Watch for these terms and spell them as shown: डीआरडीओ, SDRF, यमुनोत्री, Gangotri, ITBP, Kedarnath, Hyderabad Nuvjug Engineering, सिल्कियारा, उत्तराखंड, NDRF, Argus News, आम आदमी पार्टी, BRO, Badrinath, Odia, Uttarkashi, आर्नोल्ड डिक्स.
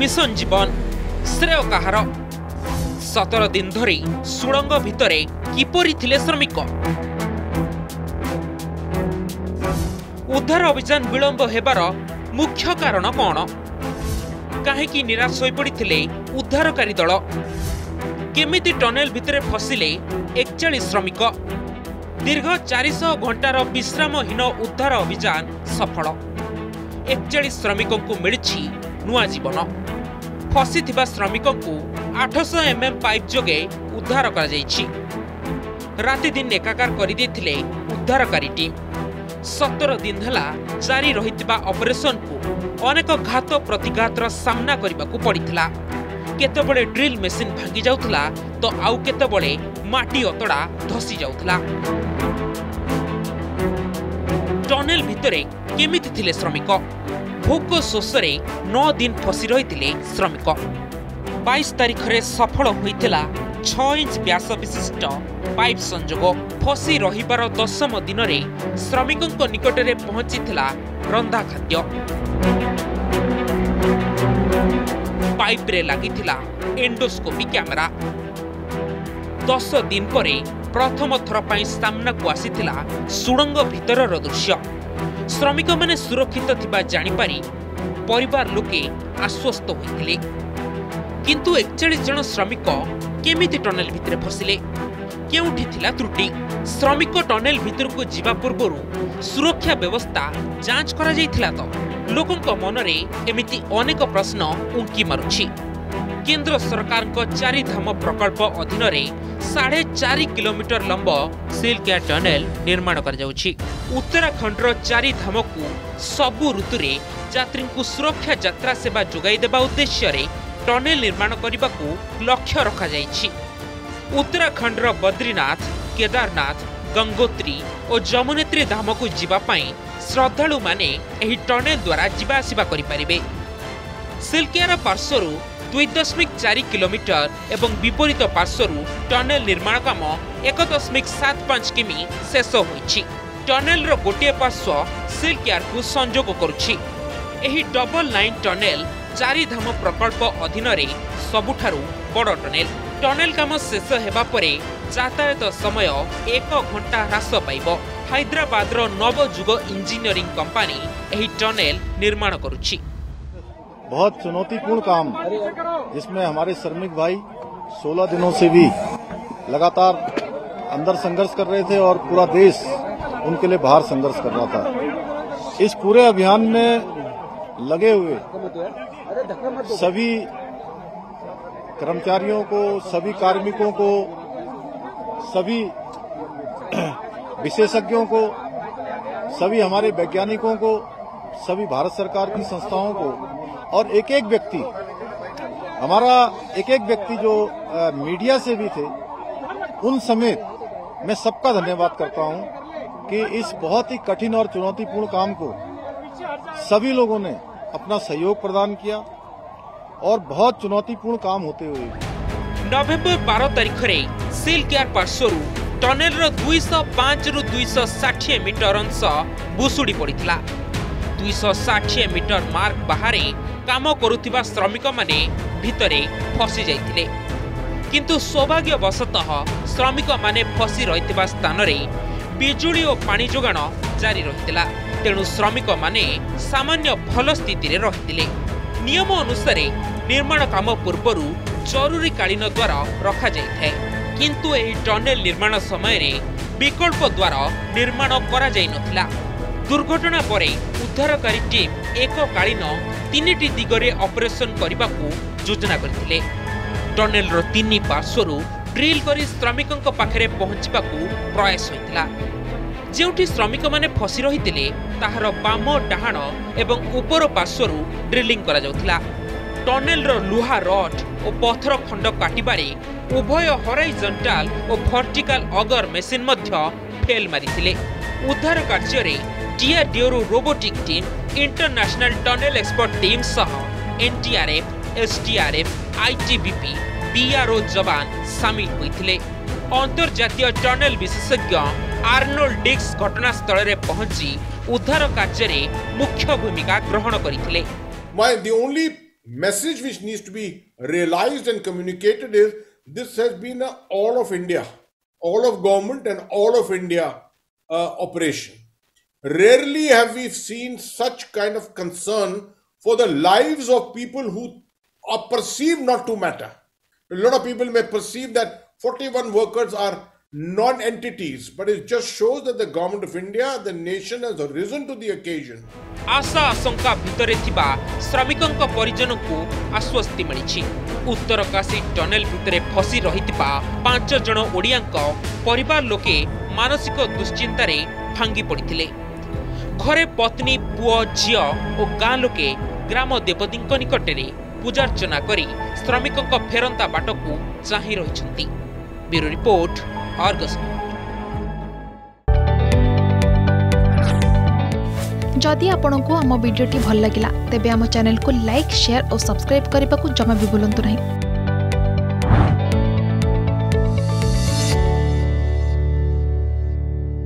Mission जीवन श्रेय कहार 17 दिन धरी सुरंग भितरे किपरि थिले श्रमिक उद्धार अभियान विलंब हेबार मुख्य कारण कौन कहीं निराश हो पड़े उद्धारकारी दल केमिति टनेल भितरे फसिले 41 श्रमिक दीर्घ 400 घंटार विश्रामहीन उद्धार अभियान सफल 41 श्रमिकों को मिली नुआ जीवन फसी श्रमिकों को 800 mm पाइप जोगे उद्धार कर राति दिन एकाकार करदे उद्धारकारी टीम 17 दिन है जारी रही ऑपरेशन को अनेक घात प्रतिघातर सामना करने को पड़ता केतबले ड्रिल मेसीन भांगी जाउथला तो आउ केतबले माटी अतड़ा धसी जाउथला। टनेल भितरे केमिति थिले श्रमिक भोग शोषरे 9 दिन फसी रही श्रमिक 22 तारीख रे सफल होइथिला 6 इंच व्यास विशिष्ट पाइप संजोग फसी रहिबार 10म दिन रे श्रमिकंक निकटरे पहुंचीथिला रंधा खाद्य पाइप रे लगी एंडोस्कोपी कैमेरा 10 दिन परे प्रथम थर पर सामना को आसी सुरंग भीतर दृश्य श्रमिक मैंने सुरक्षित थिबा जानिपारी परिवार लोके आश्वस्त होइथिले किंतु 41 जन श्रमिक केमिति टनेल भितर फसिले केउठी थिला त्रुटि श्रमिक टनेल भितर को जीवा पूर्व सुरक्षा व्यवस्था जांच करा जाइथिला तो लोकों मनरे एमिति अनेक प्रश्न उंकी मारुछि। केंद्र सरकार को 4 धाम प्रकल्प अधीन रे 4.5 किलोमीटर लंब सिल्कियारा टनेल निर्माण कर उत्तराखंड 4 धाम को सबु ऋतुरे यात्री को सुरक्षा यात्रा सेवा जोगाई देबा उद्देश्य रे टनेल निर्माण करने को लक्ष्य रखा जाइछि। उत्तराखंड बद्रीनाथ केदारनाथ गंगोत्री और यमुनोत्री धाम को जीवापाई श्रद्धालु माने एही टनेल द्वारा जीवाआसिबा करिपारिबे। सिल्कियारा पार्श्वरु 2.4 किलोमीटर एवं विपरीत पार्श्वरु टनेल निर्माण काम 1.75 किमी शेष होइछि। टनेल रो गोटे पार्श्व सिल्कियारा को संजोग करुछि। एही डबल लाइन टनेल 4 धाम प्रकल्प अधीन रे सबुठारु बड़ टनेल। टनेल काम शेष हेबा परे यातायात समय 1 घंटा ह्रास पाइब। हैदराबाद नवजुग इंजीनियरिंग कंपनी यही टनेल निर्माण करुछि। बहुत चुनौतीपूर्ण काम जिसमें हमारे श्रमिक भाई 16 दिनों से भी लगातार अंदर संघर्ष कर रहे थे और पूरा देश उनके लिए बाहर संघर्ष कर रहा था। इस पूरे अभियान में लगे हुए सभी कर्मचारियों को सभी कार्मिकों को सभी विशेषज्ञों को सभी हमारे वैज्ञानिकों को सभी भारत सरकार की संस्थाओं को और एक-एक व्यक्ति हमारा एक-एक व्यक्ति जो मीडिया से भी थे उन समेत मैं सबका धन्यवाद करता हूं कि इस बहुत ही कठिन और चुनौतीपूर्ण काम को सभी लोगों ने अपना सहयोग प्रदान किया और बहुत चुनौतीपूर्ण काम होते हुए नवंबर 12 तारीख रे सिल्कियारा पार्श्वरु टनेल 205 रु 260 मीटर अंश बुसुड़ी पड़ा 260 मीटर मार्क बाहरे काम करुवा श्रमिक मैंने भितरे फसी जाते किंतु सौभाग्यवशतः श्रमिक मैंने फसी रही स्थान बिजुली और पानी जोगाण जारी रही तेणु श्रमिक मैंने सामान्य भल स्थित रही नियम अनुसार निर्माण काम पूर्वर जरूरीकालीन द्वारा रखा जाए किंतु यह टनेल निर्माण समय रे विकल्प द्वारा निर्माण करा जाय नथिला। दुर्घटना परे उद्धारकारी टीम एककालीन 3टी दिगरे ऑपरेशन करने को योजना करथिले। टनेल रो 3 पार्श्वरु ड्रिल करी श्रमिकंक पाखरे पहुंचबा को प्रयास होइतिला। जेउठी श्रमिक माने फसी रहितिले ताहार बाम डाहाण एवं उपर पार्श्वरु ड्रिलिंग करा जाउथिला। टनेल रो लुहा रड और पथर खंड काटिबारे उभय हॉराइजॉन्टल और वर्टिकल अगर मेसीन फेल मारिथिले। उद्धार कार्य रे डीआरडीओ robotic team international tunnel expert team सह एनडीआरएफ एसडीआरएफ आईटीबीपी बीआरओ जवान सामिल होइथिले। अंतर्राष्ट्रीय टनेल विशेषज्ञ आर्नोल्ड डिक्स घटनास्थल रे पहुंची उद्धार कार्य रे मुख्य भूमिका ग्रहण करथिले। message which needs to be realized and communicated is this has been a all of India, all of government and all of India operation. Rarely have we seen such kind of concern for the lives of people who are perceived not to matter. A lot of people may perceive that 41 workers are non-entities, but it just shows that the government of India, the nation has risen to the occasion. आशा आशंका भितरे थिबा श्रमिकंक परिजनकु आश्वस्ति मिलिछि। Uttarkashi tunnel भितरे फसी रहिथिबा 5 जण ओडियांक परिवार लोके मानसिक दुश्चिंतारे भांगी पडिथिले। घरे पत्नी पुओ झियो ओ गां लोके ग्राम देवतींक निकटरे पूजार्चना करी श्रमिकंक फेरंता बाटकु चाहि रहिछन्ति। Bureau report Argus. जदि आपंक आम भिड्टे भल लगा तेब आम चैनल को लाइक, शेयर और सब्सक्राइब करने को जमा भी भूलु नहीं।